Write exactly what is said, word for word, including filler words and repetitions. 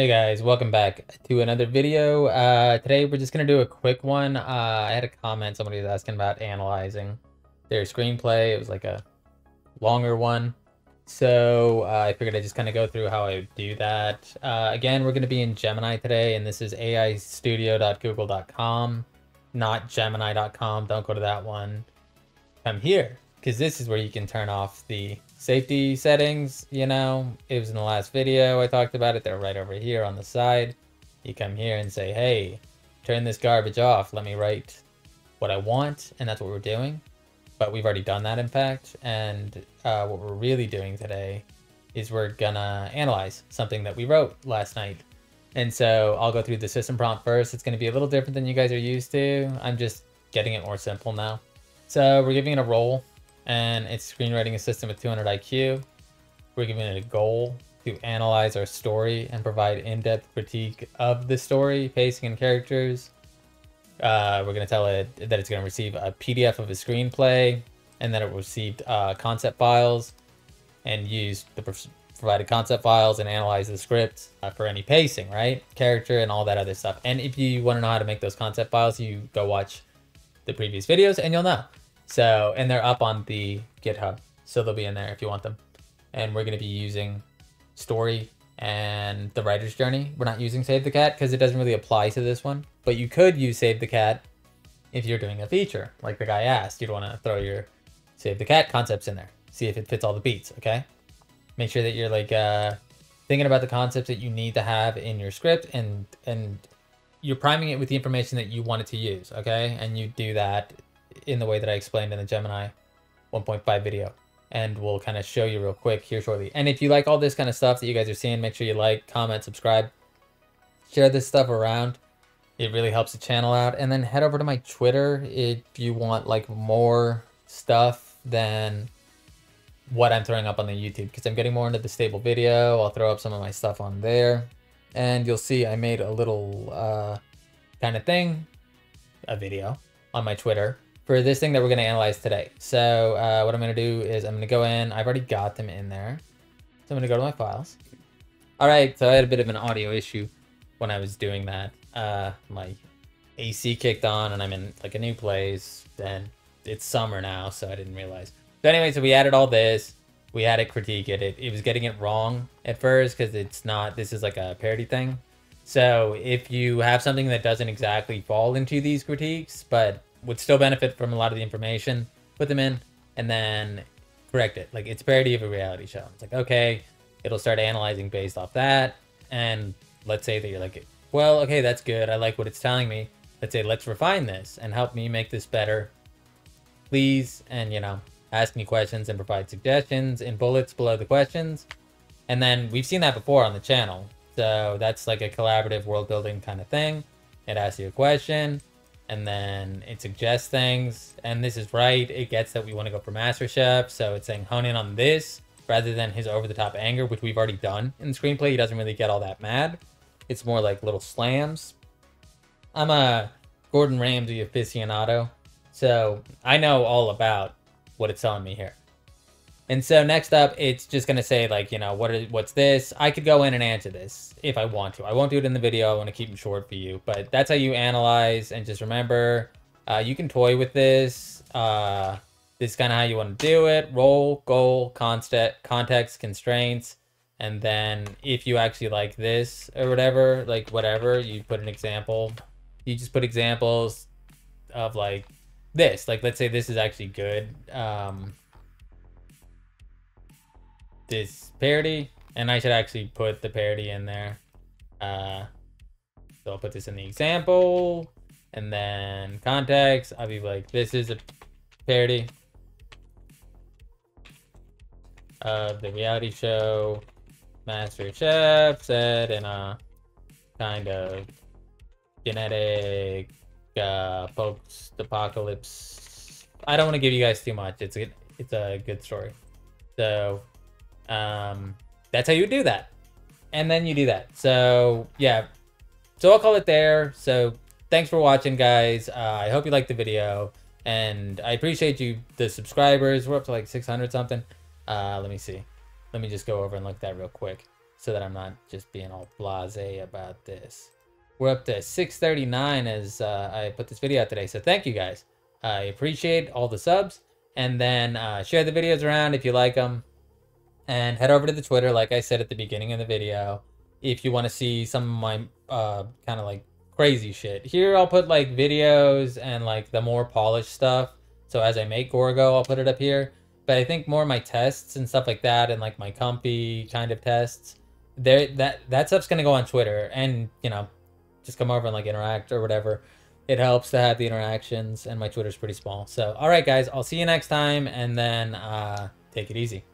Hey guys, welcome back to another video. Uh, today we're just gonna do a quick one. Uh, I had a comment, somebody was asking about analyzing their screenplay. It was like a longer one. So uh, I figured I'd just kind of go through how I would do that. Uh, again, we're gonna be in Gemini today, and this is A I studio dot google dot com, not gemini dot com, don't go to that one. Come here, because this is where you can turn off the safety settings. You know, it was in the last video I talked about it. They're right over here on the side. You come here and say, hey, turn this garbage off, let me write what I want. And that's what we're doing, but we've already done that in fact. And uh, what we're really doing today is we're gonna analyze something that we wrote last night. And so I'll go through the system prompt first. It's gonna be a little different than you guys are used to. I'm just getting it more simple now. So we're giving it a role, and it's screenwriting assistant with two hundred I Q. We're giving it a goal to analyze our story and provide in-depth critique of the story, pacing, and characters. Uh, we're going to tell it that it's going to receive a P D F of a screenplay, and that it received uh, concept files, and use the provided concept files and analyze the script uh, for any pacing, right, character, and all that other stuff. And if you want to know how to make those concept files, you go watch the previous videos and you'll know. So, and they're up on the GitHub, so they'll be in there if you want them. And we're going to be using Story and the Writer's Journey. We're not using Save the Cat because it doesn't really apply to this one, but you could use Save the Cat if you're doing a feature. Like the guy asked, you'd want to throw your Save the Cat concepts in there. See if it fits all the beats, okay? Make sure that you're like uh, thinking about the concepts that you need to have in your script, and, and you're priming it with the information that you want it to use, okay? And you do that in the way that I explained in the Gemini one point five video, and we'll kind of show you real quick here shortly. And if you like all this kind of stuff that you guys are seeing, make sure you like, comment, subscribe, share this stuff around. It really helps the channel out. And then head over to my Twitter if you want like more stuff than what I'm throwing up on the YouTube, because I'm getting more into the stable video. I'll throw up some of my stuff on there, and you'll see I made a little uh, kind of thing, a video on my Twitter for this thing that we're going to analyze today. So uh, what I'm going to do is I'm going to go in. I've already got them in there. So I'm going to go to my files. All right. So I had a bit of an audio issue when I was doing that. Uh, my A C kicked on and I'm in like a new place, and it's summer now, so I didn't realize. So anyway, so we added all this. We had it critique it. It, it was getting it wrong at first because it's not, this is like a parody thing. So if you have something that doesn't exactly fall into these critiques, but would still benefit from a lot of the information, put them in and then correct it. Like, it's a parody of a reality show. It's like, okay, it'll start analyzing based off that. And let's say that you're like, well, okay, that's good. I like what it's telling me. Let's say, let's refine this and help me make this better, please. And, you know, ask me questions and provide suggestions in bullets below the questions. And then we've seen that before on the channel. So that's like a collaborative world building kind of thing. It asks you a question, and then it suggests things, and this is right. It gets that we want to go for MasterChef, so it's saying hone in on this rather than his over-the-top anger, which we've already done in the screenplay. He doesn't really get all that mad. It's more like little slams. I'm a Gordon Ramsay aficionado, so I know all about what it's telling me here. And so next up, it's just gonna say like, you know, what is, what's this? I could go in and answer this if I want to. I won't do it in the video. I want to keep them short for you, but that's how you analyze. And just remember, uh, you can toy with this. Uh, this is kind of how you want to do it. Role, goal, constant, context, constraints. And then if you actually like this or whatever, like whatever, you put an example. You just put examples of like this. Like, let's say this is actually good. Um, this parody, and I should actually put the parody in there. Uh, so I'll put this in the example, and then context, I'll be like, this is a parody of the reality show MasterChef, said in a kind of genetic uh, post-apocalypse. I don't want to give you guys too much. It's a, it's a good story. So um that's how you do that, and then you do that. So yeah, so I'll call it there. So thanks for watching, guys. uh, I hope you liked the video, and I appreciate you, the subscribers. We're up to like six hundred something. Uh let me see, let me just go over and look at that real quick. so that I'm not just being all blasé about this. We're up to six thirty-nine as uh, I put this video out today. So thank you guys. I appreciate all the subs. And then uh, share the videos around if you like them. And head over to the Twitter, like I said at the beginning of the video, if you want to see some of my uh, kind of like crazy shit. Here I'll put like videos and like the more polished stuff. So as I make Gorgo, I'll put it up here. But I think more of my tests and stuff like that, and like my comfy kind of tests, there that that stuff's gonna go on Twitter, and you know, just come over and like interact or whatever. It helps to have the interactions, and my Twitter's pretty small. So all right, guys, I'll see you next time, and then uh, take it easy.